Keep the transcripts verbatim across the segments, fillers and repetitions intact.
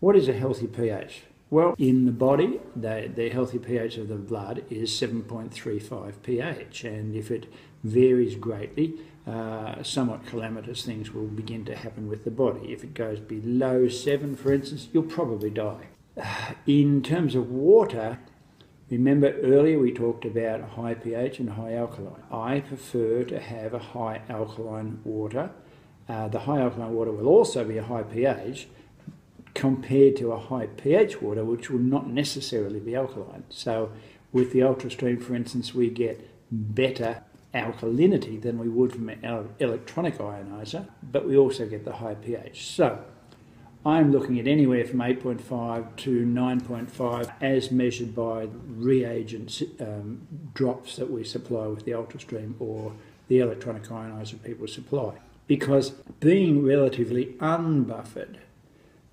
What is a healthy pH? Well, in the body, the, the healthy pH of the blood is seven point three five pH, and if it varies greatly, uh, somewhat calamitous things will begin to happen with the body. If it goes below seven, for instance, you'll probably die. In terms of water, remember earlier we talked about high pH and high alkaline. I prefer to have a high alkaline water. Uh, the high alkaline water will also be a high pH, compared to a high pH water, which will not necessarily be alkaline. So with the UltraStream, for instance, we get better alkalinity than we would from an electronic ionizer, but we also get the high pH. So I'm looking at anywhere from eight point five to nine point five as measured by reagent um, drops that we supply with the UltraStream or the electronic ionizer people supply. Because being relatively unbuffered,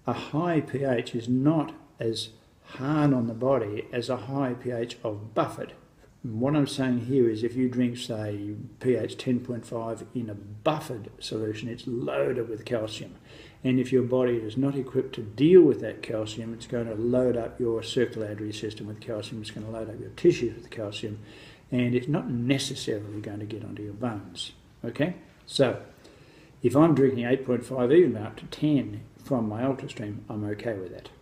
a high pH is not as hard on the body as a high pH of buffered. And what I'm saying here is if you drink, say, pH ten point five in a buffered solution, it's loaded with calcium. And if your body is not equipped to deal with that calcium, it's going to load up your circulatory system with calcium, it's going to load up your tissues with calcium, and it's not necessarily going to get onto your bones. Okay? So, if I'm drinking eight point five, even up to ten, from my UltraStream, I'm okay with that.